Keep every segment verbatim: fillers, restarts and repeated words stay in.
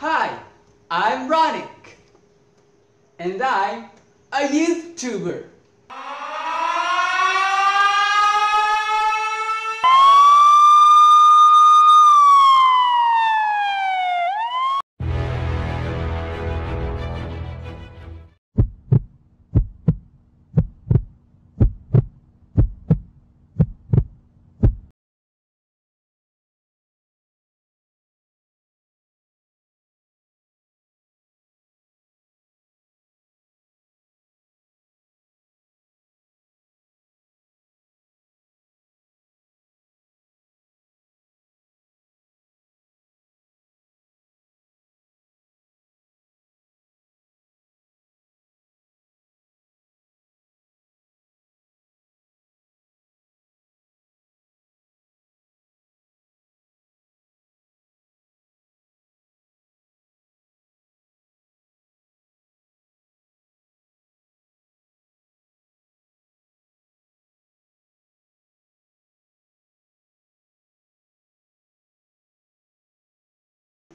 Hi, I'm Ronnick, and I'm a YouTuber.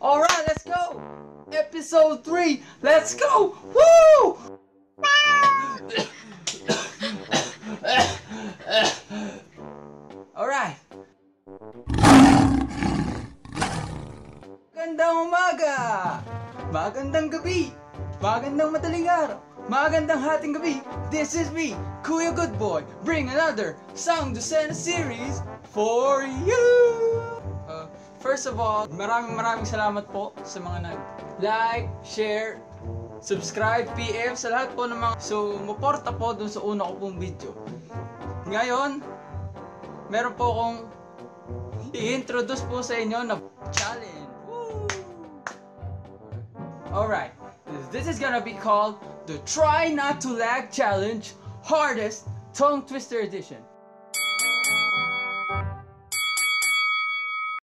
All right, let's go. Episode three. Let's go. Woo! All right. Magandang umaga. Magandang gabi. Magandang madaling araw. Magandang hating gabi. This is me, Kuya Goodboy, bring another song to send a series for you. First of all, maraming maraming salamat po sa mga nag-like, share, subscribe, P M, sa lahat po ng mga sumuporta po dun sa una ko pong video. Ngayon, meron po akong i-introduce po sa inyo na challenge. Woo! Alright, this is gonna be called the Try Not To Lag Challenge Hardest Tongue Twister Edition.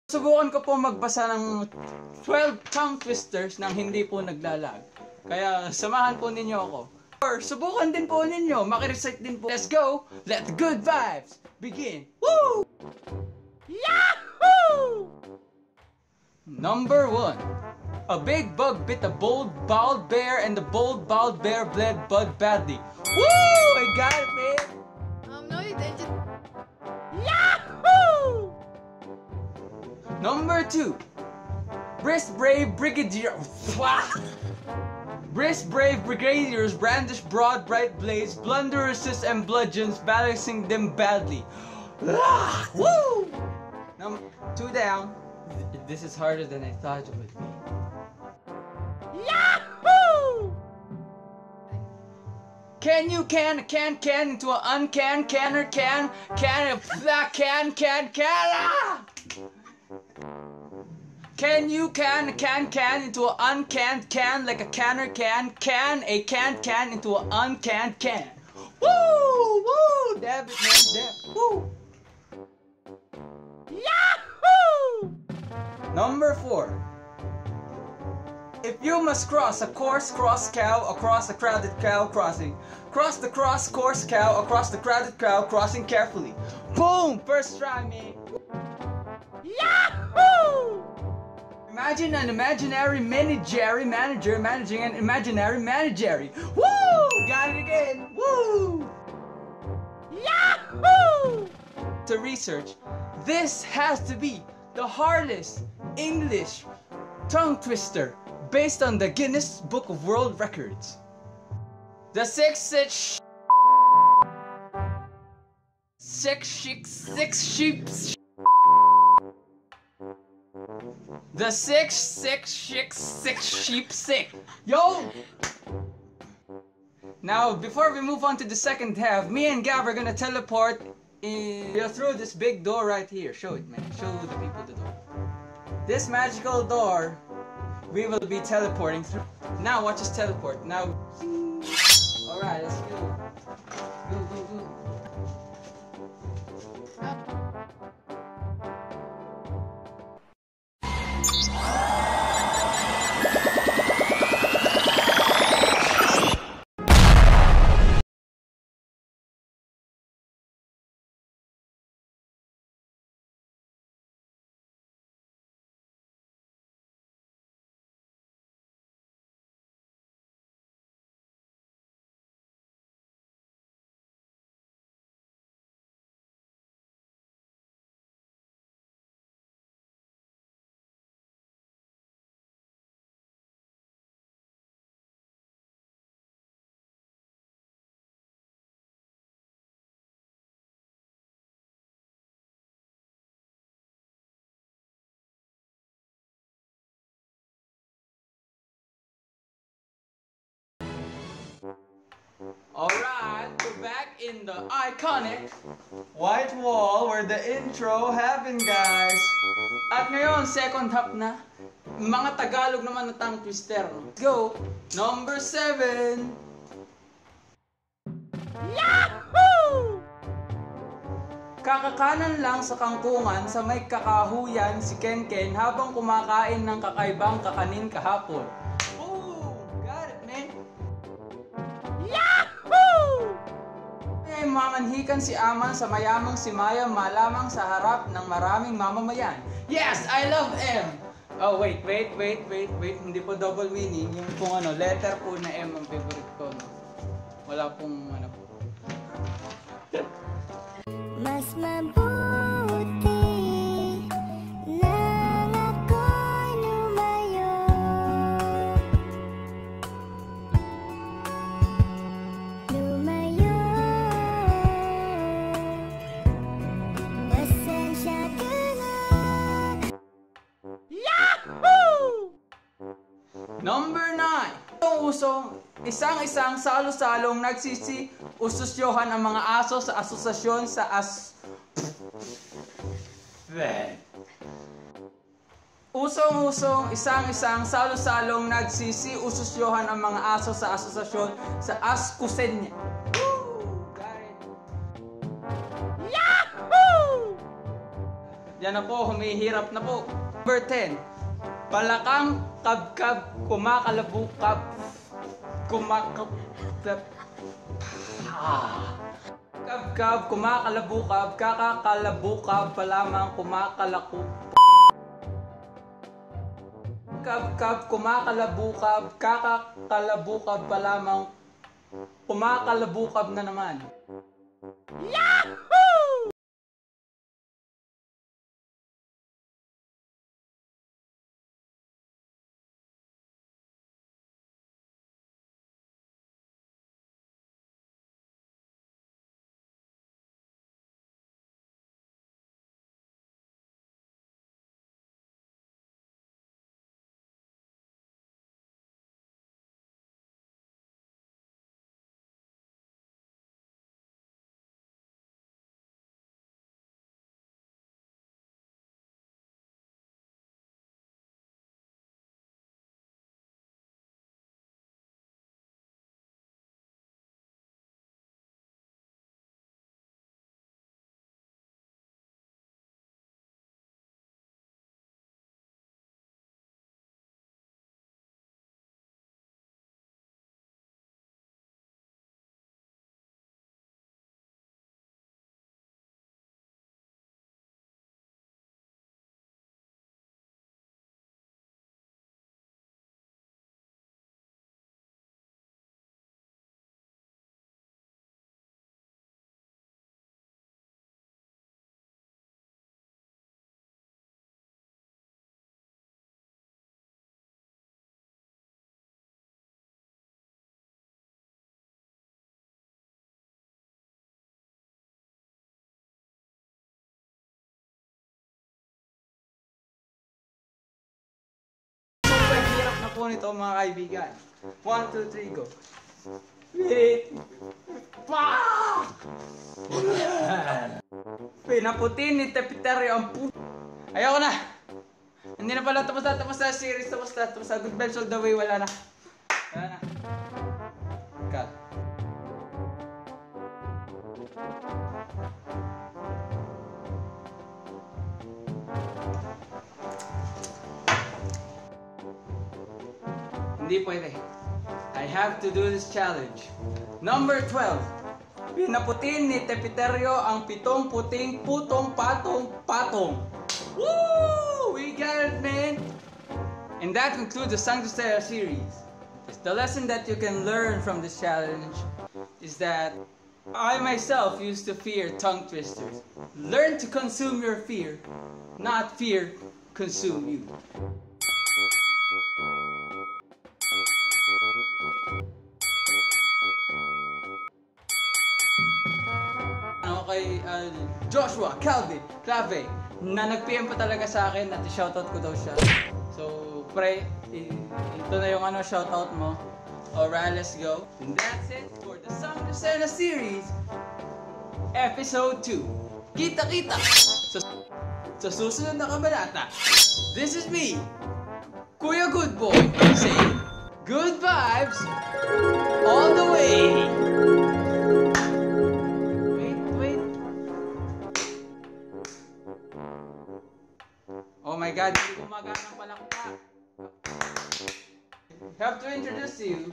Subukan ko po magbasa ng twelve tongue twisters nang hindi po naglalag. Kaya samahan po ninyo ako. Or subukan din po ninyo, maki-recite din po. Let's go! Let the good vibes begin! Woo! Yahoo! Number one. A big bug bit a bold bald bear and the bold bald bear bled blood badly. Woo! I got it, man! Um, no you didn't. Yahoo! Number two, Brist Brave Brigadier. Brist Brave Brigadiers brandish broad bright blades, blunderesses and bludgeons, balancing them badly. Woo! Number two down. This is harder than I thought it would be. Yahoo! Can you can can can into an uncan canner can can can can can can. Can you can can can into an uncanned can like a canner can can a can't can into an uncanned can. Woo! Woo! Dab it, man, dab. Woo! Yahoo! Number four. If you must cross a coarse cross cow across a crowded cow crossing, cross the cross coarse cow across the crowded cow crossing carefully. Boom! First try, man. Yahoo! Imagine an imaginary manager manager managing an imaginary manager. Woo! Got it again. Woo! Yahoo! To research, this has to be the hardest English tongue twister based on the Guinness Book of World Records. The six six six six six sheep. The six, six, six, six sheep sick. Yo! Now, before we move on to the second half, me and Gab are gonna teleport in, through this big door right here. Show it, man. Show the people the door. This magical door, we will be teleporting through. Now, watch us teleport. Now. Alright, let's go. Go, go, go. Alright, we're back in the iconic white wall where the intro happened, guys. At ngayon, second half na. Mga Tagalog naman na tongue twister. Let's go! Number seven! Yahoo! Kakakanan lang sa kangkungan sa may kakahuyan si Kenken habang kumakain ng kakaibang kakanin kahapon. Mamanhikan si Aman sa mayamang si Maya malamang sa harap ng maraming mamamayan. Yes! I love M! Oh, wait, wait, wait, wait, wait. Hindi po double meaning. Yung pong ano, letter po na M ang favorite ko. No? Wala pong ano po. Mas mabuti lang ako'y lumayo. Lumayo. Number nine. Itong uso, isang-isang salo-salong nagsisi-ususyohan ang mga aso sa asosasyon sa as... Usong-usong, isang-isang salo-salong nagsisi-ususyohan ang mga aso sa asosasyon sa askusenya. Yahoo! Yan na po, humihirap na po. Number ten. Balakang kabkab kumakalabukab kumakabkab kabkab kumakalabukab kakakalabukab pa lamang kumakalakub kabkab kumakalabukab kakakalabukab pa lamang kumakalabukab na naman. Yahoo! Nito mga kaibigan. one, two, three, go. Wait! Paaaaak! Pinaputin ni Tepitero ang puto. Ayoko na! Hindi na pala. Tapos na, tapos na. Series, tapos na, tapos na. Good vibes all the way. Wala na. Wala na. Cut. Hindi pwede. I have to do this challenge. Number twelve. Pinaputin ni Tepiterio ang pitong puting putong patong patong. Woo! We got it, man! And that concludes the Sang Tustera series. The lesson that you can learn from this challenge is that I myself used to fear tongue twisters. Learn to consume your fear, not fear consume you. Kay uh, Joshua, Calvin, Clave na nag-P M pa talaga sa akin at shoutout ko daw siya. So, pre, ito na yung ano shoutout mo. Alright, let's go. And that's it for the Song to Sena series, episode two. Kita-kita sa, sa susunod na kabanata. This is me, Kuya Goodboy, saying good vibes all the way! Oh my God, hindi gumaganang palakpak. Have to introduce you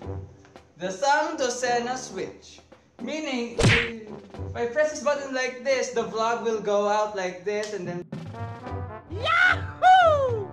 the Song to Sena switch. Meaning, if I press this button like this, the vlog will go out like this and then... Yahoo!